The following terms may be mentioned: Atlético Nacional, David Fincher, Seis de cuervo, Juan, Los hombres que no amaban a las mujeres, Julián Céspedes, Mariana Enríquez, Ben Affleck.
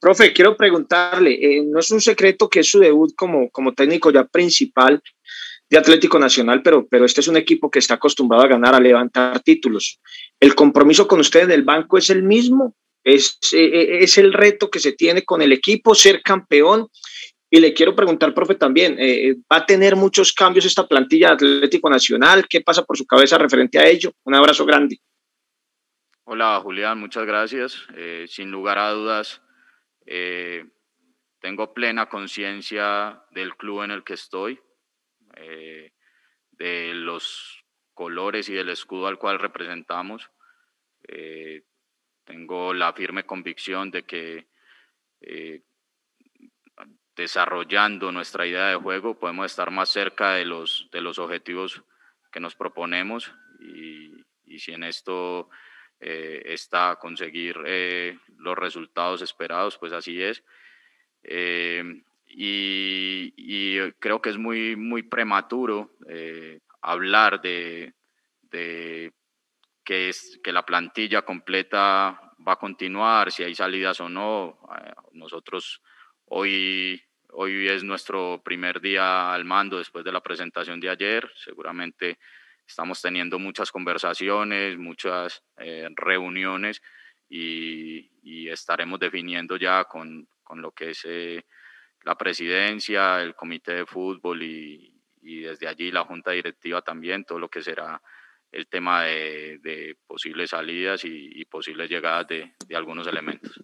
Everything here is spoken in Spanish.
Profe, quiero preguntarle, no es un secreto que es su debut como técnico ya principal de Atlético Nacional, pero este es un equipo que está acostumbrado a ganar, a levantar títulos. ¿El compromiso con ustedes del banco es el mismo? ¿Es el reto que se tiene con el equipo, ser campeón? Y le quiero preguntar, profe, también, ¿va a tener muchos cambios esta plantilla de Atlético Nacional? ¿Qué pasa por su cabeza referente a ello? Un abrazo grande. Hola, Julián, muchas gracias. Sin lugar a dudas, tengo plena conciencia del club en el que estoy, de los colores y del escudo al cual representamos. Tengo la firme convicción de que desarrollando nuestra idea de juego podemos estar más cerca de los objetivos que nos proponemos, y si en esto está conseguir los resultados esperados, pues así es. Y creo que es muy prematuro hablar de que la plantilla completa va a continuar, si hay salidas o no. Nosotros hoy es nuestro primer día al mando después de la presentación de ayer. Seguramente estamos teniendo muchas conversaciones, muchas reuniones, y estaremos definiendo ya con lo que es la presidencia, el comité de fútbol y desde allí la junta directiva también, todo lo que será el tema de posibles salidas y posibles llegadas de algunos elementos.